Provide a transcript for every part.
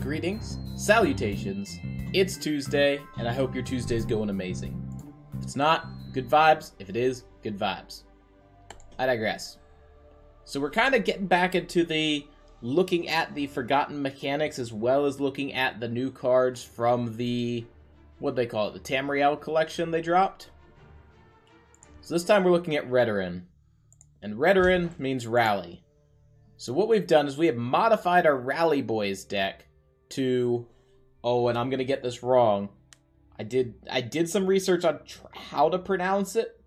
Greetings, salutations, it's Tuesday, and I hope your Tuesday's going amazing. If it's not, good vibes. If it is, good vibes. I digress. So we're kind of getting back into the looking at the forgotten mechanics as well as looking at the new cards from the, what'd they call it, the Tamriel collection they dropped? So this time we're looking at Redoran, and Redoran means rally. So what we've done is we have modified our Rally Boys deck to, oh, and I'm gonna get this wrong. I did some research on how to pronounce it,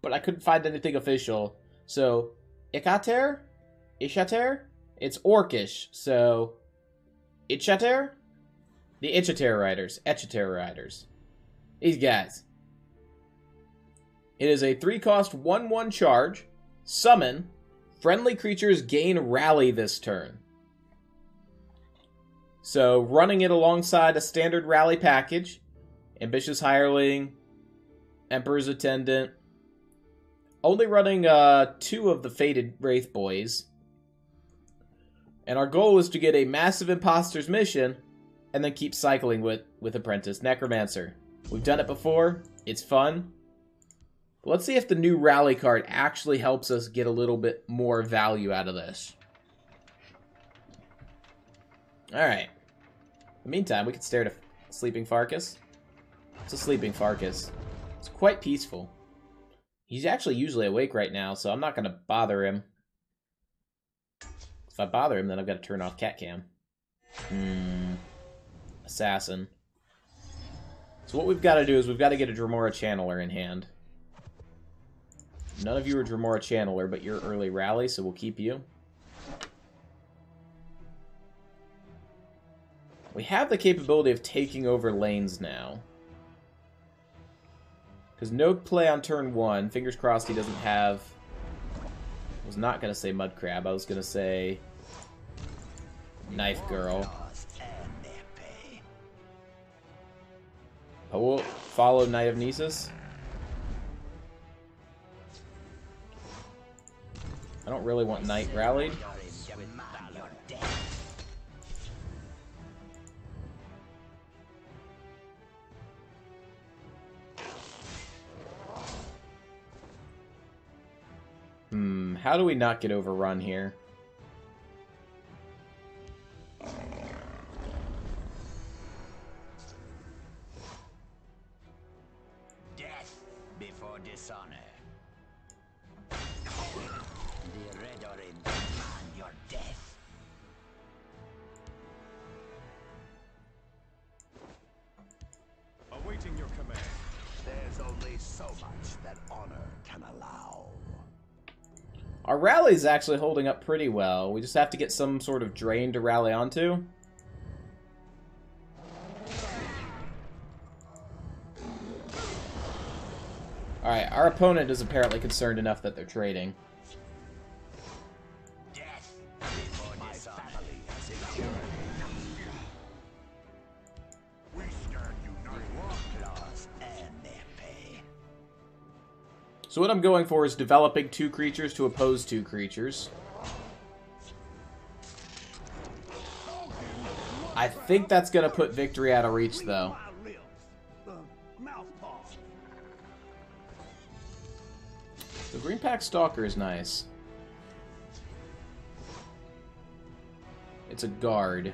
but I couldn't find anything official. So Echatere, it's Orcish. So Echatere, the Echatere Riders, these guys. It is a 3-cost 1/1 charge, summon. Friendly creatures gain Rally this turn. So, running it alongside a standard Rally package. Ambitious Hireling. Emperor's Attendant. Only running 2 of the Fated Wraith boys. And our goal is to get a massive Imposter's Mission. And then keep cycling with Apprentice Necromancer. We've done it before. It's fun. Let's see if the new Rally card actually helps us get a little bit more value out of this. Alright. In the meantime, we can stare at a sleeping Farkas. It's a sleeping Farkas. It's quite peaceful. He's actually usually awake right now, so I'm not going to bother him. If I bother him, then I've got to turn off cat cam. Assassin. So what we've got to do is we've got to get a Dremora Channeler in hand. None of you are Dremora Channeler, but you're early Rally, so we'll keep you. We have the capability of taking over lanes now. Because no play on turn 1. Fingers crossed he doesn't have... I was not going to say Mud Crab. I was going to say... Knife Girl. I will follow Knight of Nisus. I don't really want Knight rallied. How do we not get overrun here? Death before dishonor. The Redoran demand your death. Awaiting your command. There's only so much that honor can allow. Our Rally's actually holding up pretty well. We just have to get some sort of drain to rally onto. Alright, our opponent is apparently concerned enough that they're trading. So what I'm going for is developing 2 creatures to oppose 2 creatures. I think that's going to put victory out of reach, though. The Green Pack Stalker is nice. It's a guard.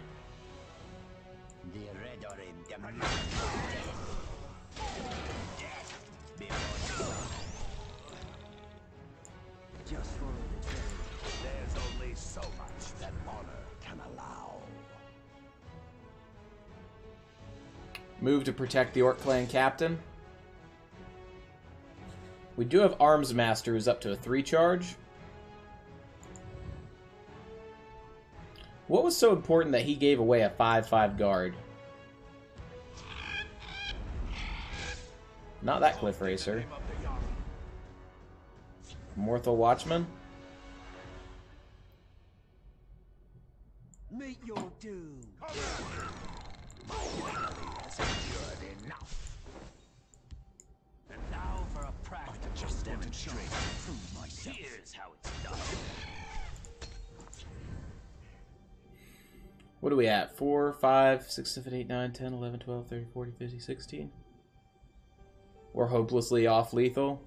So much that honor can allow. Move to protect the Orc Clan Captain. We do have Arms Master, who's up to a 3 charge. What was so important that he gave away a 5/5 guard? Not that Cliff Racer. Morthal Watchman. Meet your doom. My family has endured enough. And now for a practice to just demonstrate and prove myself. Here's how it's done. What are we at? 4, 5, 6, 7, 8, 9, 10, 11, 12, 30, 40, 50, 16. We're hopelessly off lethal.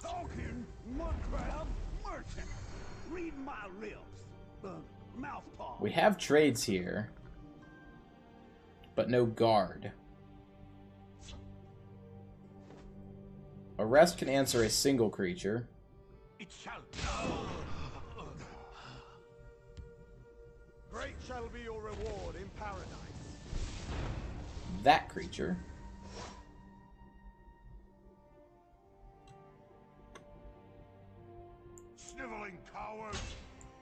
Tolkien, Mudcrab, Merchant. Read my lips. The mouthpaw. We have trades here, but no guard. Arrest can answer a single creature. It shall go. Great shall be your reward in paradise. That creature. Sniveling coward.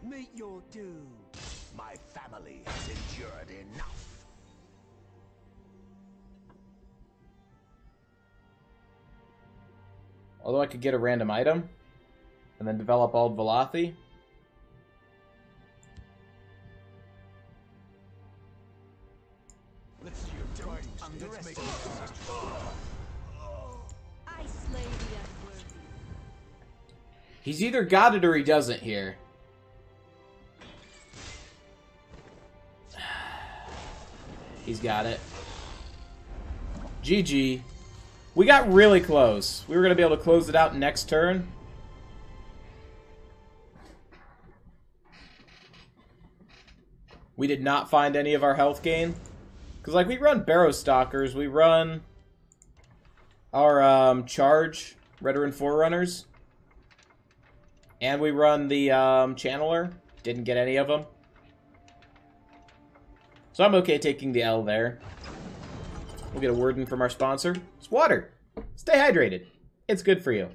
Meet your doom. My family has endured enough. Although I could get a random item and then develop all Velothi. He's either got it or he doesn't here. He's got it. GG. We got really close. We were going to be able to close it out next turn. We did not find any of our health gain. Because, like, we run Barrow Stalkers. We run our Charge, Redoran Forerunners. And we run the Channeler. Didn't get any of them. So I'm okay taking the L there. We'll get a word in from our sponsor. It's water. Stay hydrated. It's good for you.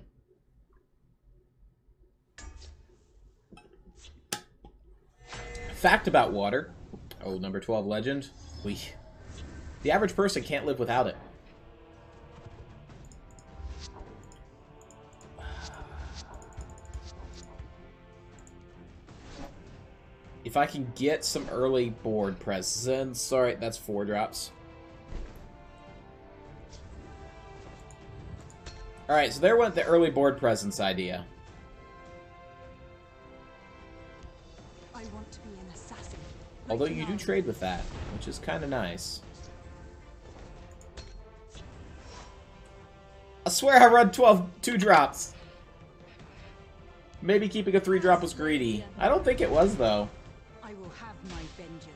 Fact about water. Old number 12 legend. The average person can't live without it. If I can get some early board presence. Sorry, that's 4 drops. Alright, so there went the early board presence idea. I want to be an assassin. Although you do trade with that, which is kind of nice. I swear I run 2 drops. Maybe keeping a 3 drop was greedy. I don't think it was, though. I will have my vengeance.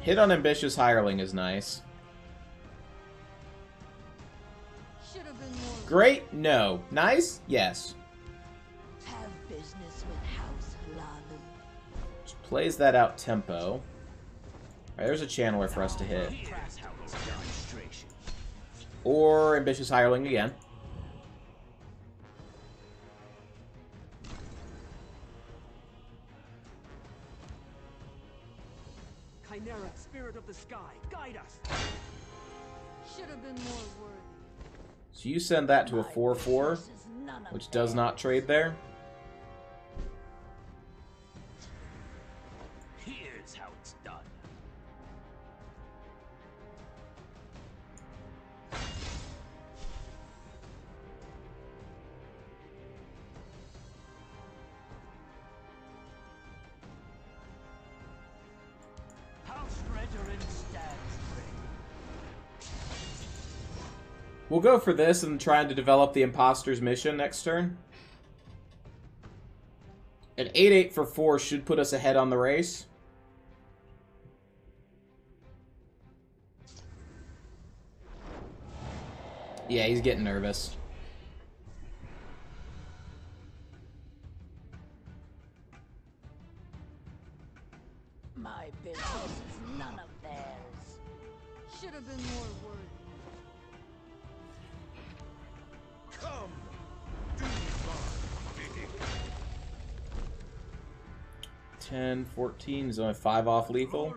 Hit on Ambitious Hireling is nice. Great? No. Nice? Yes. Have business with House Redorate. Just plays that out tempo. Alright, there's a channeler for us to hit. Or Ambitious Hireling again. Spirit of the sky, guide us. Should have been more worthy. So you send that to a 4/4, which does not trade there. Here's how it's done. We'll go for this and trying to develop the Imposter's Mission next turn. An 8-8 for 4 should put us ahead on the race. Yeah, he's getting nervous. My business is none of theirs. Should have been more worthy. Do 10, 14, there's only 5 off lethal.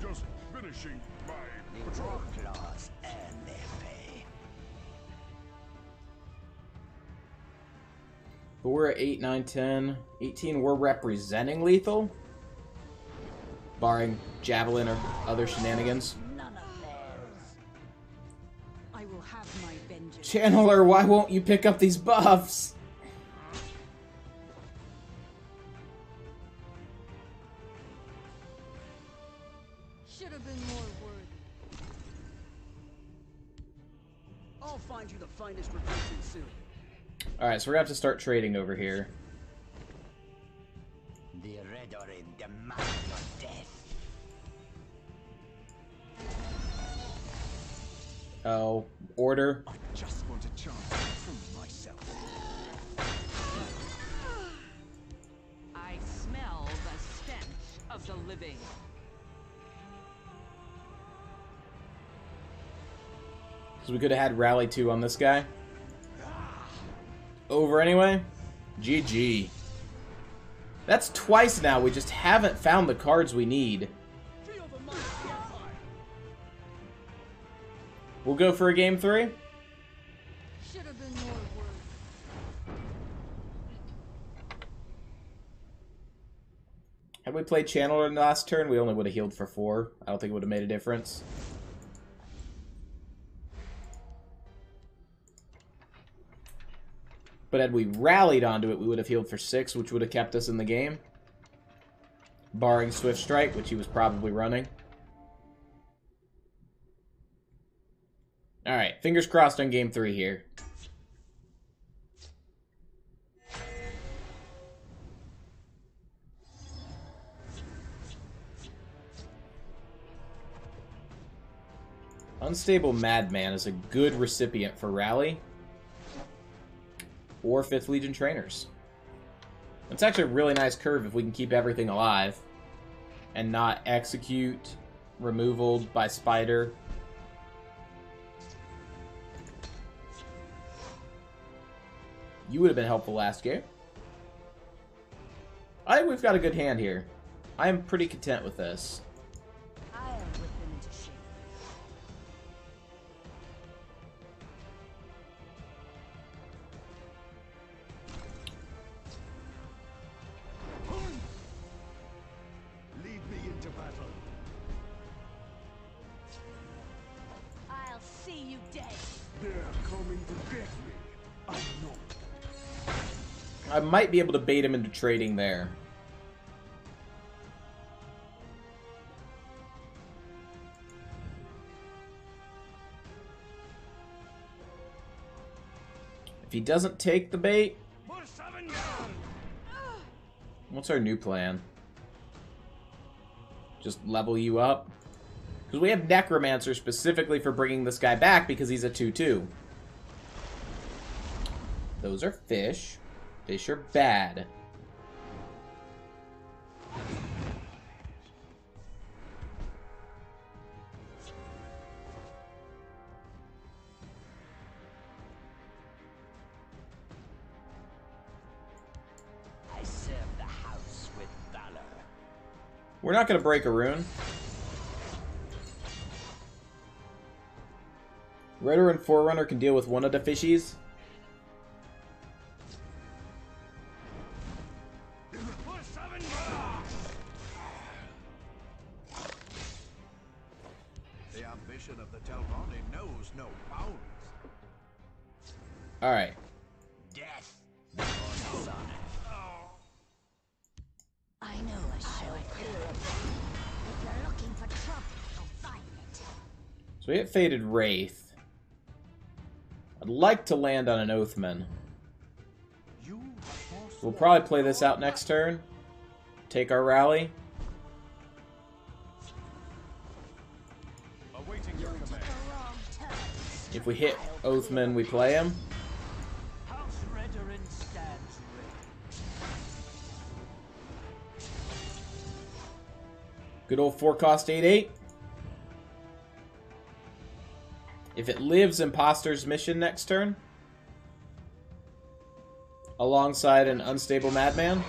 Just finishing my patrol class and their pay. But we're at 8, 9, 10, 18. We're representing lethal. Barring javelin or other shenanigans. None of theirs. I will have my vengeance. Channeler, why won't you pick up these buffs? Should have been more worthy. I'll find you the finest replacement soon. Alright, so we're gonna have to start trading over here. The Redoran demand your death. Oh, order. I just want a chance to prove myself. I smell the stench of the living. So we could have had Rally 2 on this guy. Over anyway. GG. That's twice now. We just haven't found the cards we need. We'll go for a game 3. Should have been more work. Had we played Channeler in the last turn, we only would have healed for 4. I don't think it would have made a difference. But had we rallied onto it, we would have healed for 6, which would have kept us in the game. Barring Swift Strike, which he was probably running. Alright, fingers crossed on game 3 here. Unstable Madman is a good recipient for Rally. Or 5th Legion Trainers. It's actually a really nice curve if we can keep everything alive and not execute, removal by spider. You would have been helpful last game. I think we've got a good hand here. I am pretty content with this. I might be able to bait him into trading there. If he doesn't take the bait... What's our new plan? Just level you up? Because we have Necromancer specifically for bringing this guy back because he's a 2-2. Those are fish. Fish are bad. I serve the house with valor. We're not going to break a rune. Redoran Forerunner can deal with one of the fishies. Of the Telvani knows no bounds. All right. Death. I know a show clear of them. If you're looking for trouble, you'll find it. So we hit Fated Wraith. I'd like to land on an Oathman. We'll probably play this out next turn. Take our rally. If we hit Oathman, we play him. House Redorate stands ready. Good old 4-cost 8-8. If it lives Imposter's Mission next turn, alongside an Unstable Madman.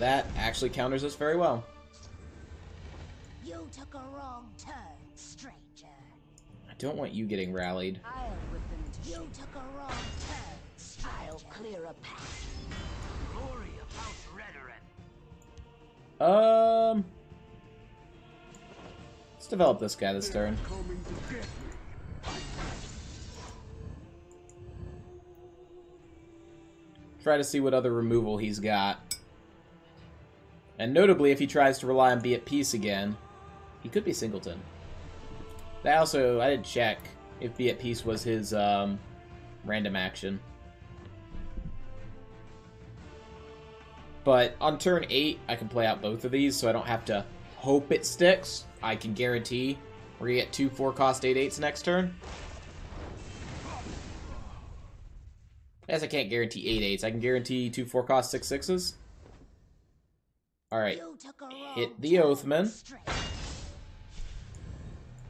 That actually counters us very well. You took a wrong turn, stranger. I don't want you getting rallied. I'll whip them to you shoot. Took a wrong turn, stranger. I'll clear a path. Glory of House Redoran. Let's develop this guy this turn. Try to see what other removal he's got. And notably, if he tries to rely on Be at Peace again, he could be Singleton. That also, I didn't check if Be at Peace was his random action. But on turn 8, I can play out both of these, so I don't have to hope it sticks. I can guarantee we're going to get 2 4-cost 8/8s next turn. I guess I can't guarantee 8/8s. I can guarantee 2 4-cost 6/6s. Alright. Hit the Oathman.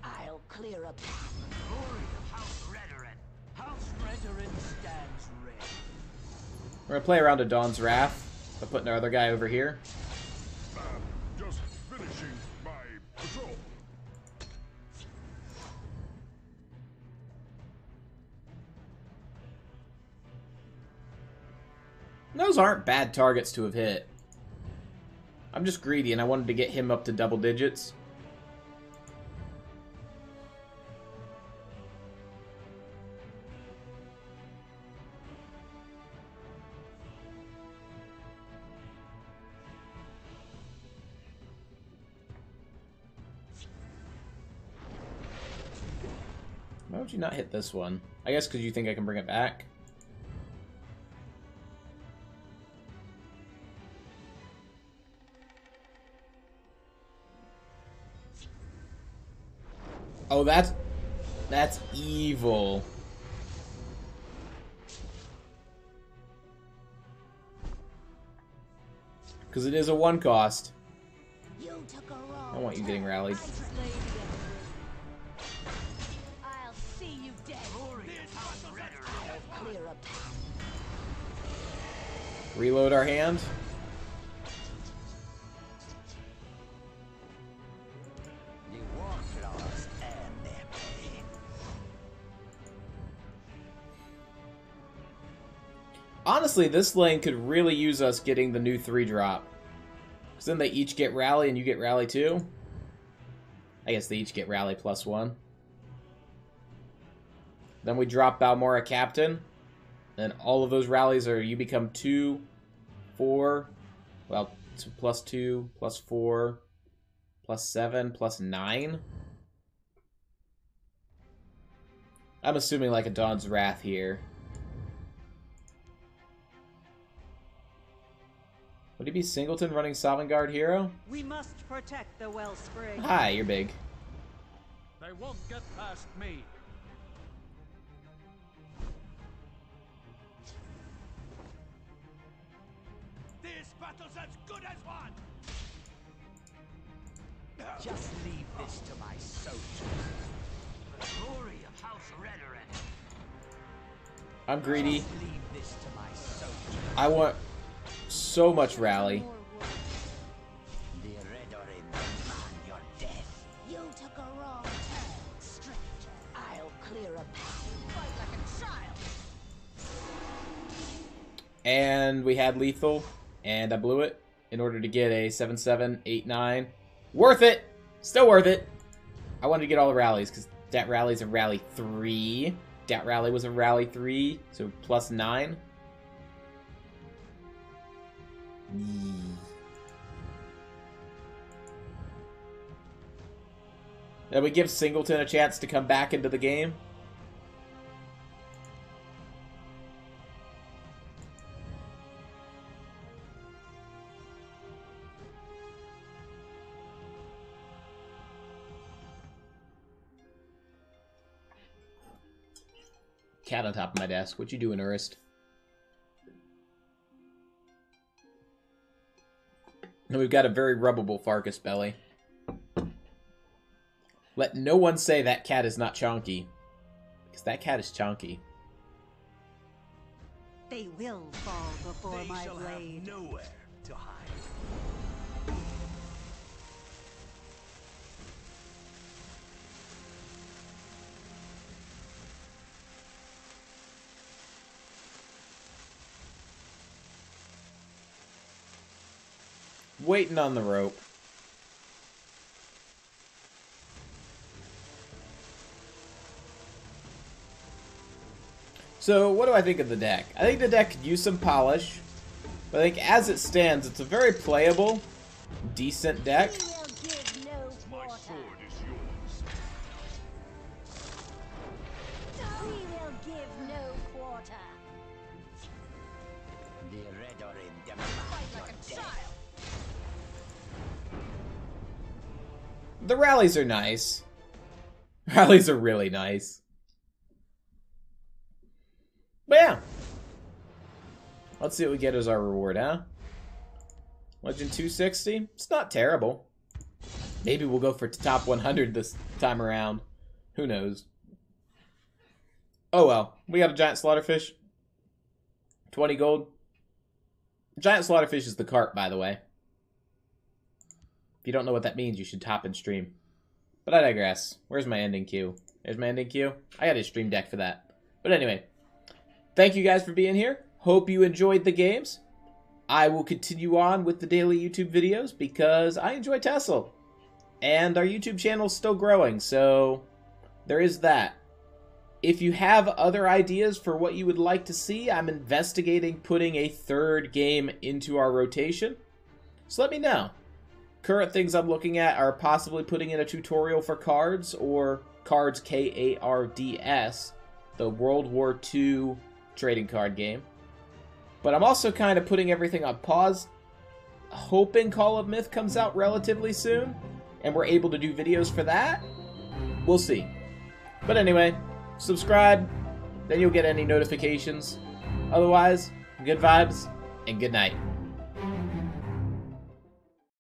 I'll clear up. Glory of House Redoran. House Redoran stands ready. We're going to play around to Dawn's Wrath by putting our other guy over here. Just finishing my patrol. Those aren't bad targets to have hit. I'm just greedy and I wanted to get him up to double digits. Why would you not hit this one? I guess because you think I can bring it back. Oh, that's evil. Because it is a 1-cost. I want you getting rallied. I'll see you dead. Reload our hand. Honestly, this lane could really use us getting the new 3-drop. Because then they each get rally and you get rally too. I guess they each get rally plus 1. Then we drop Balmora Captain. Then all of those rallies are you become 2, 4, well, plus 2, plus 4, plus 7, plus 9. I'm assuming like a Dawn's Wrath here. Would he be Singleton running Sovngarde Hero? We must protect the Wellspring. Hi, you're big. They won't get past me. This battle's as good as won. Just leave this to my soldiers. The glory of House Redoran. I'm greedy. Just leave this to my soldiers. I want so much rally. And we had lethal, and I blew it in order to get a 7/7, 8/9. Worth it! Still worth it! I wanted to get all the rallies, because that rally's a rally 3. That rally was a rally 3, so plus 9. Then we give Singleton a chance to come back into the game. Cat on top of my desk. What you doing, Urist? And we've got a very rubbable Farkas belly. Let no one say that cat is not chonky. Because that cat is chonky. They will fall before my blade. They shall have nowhere to hide. Waiting on the rope. So, what do I think of the deck? I think the deck could use some polish, but I think as it stands, it's a very playable, decent deck. The rallies are nice. Rallies are really nice. But yeah. Let's see what we get as our reward, huh? Legend 260? It's not terrible. Maybe we'll go for top 100 this time around. Who knows? Oh well. We got a Giant Slaughterfish. 20 gold. Giant Slaughterfish is the cart, by the way. If you don't know what that means, you should top and stream. But I digress. Where's my ending cue? There's my ending cue. I got a stream deck for that. But anyway, thank you guys for being here. Hope you enjoyed the games. I will continue on with the daily YouTube videos because I enjoy TESL. And our YouTube channel's still growing, so there is that. If you have other ideas for what you would like to see, I'm investigating putting a third game into our rotation. So let me know. Current things I'm looking at are possibly putting in a tutorial for cards, or cards K-A-R-D-S, the World War II trading card game. But I'm also kind of putting everything on pause, hoping Call of Myth comes out relatively soon, and we're able to do videos for that. We'll see. But anyway, subscribe, then you'll get any notifications. Otherwise, good vibes, and good night.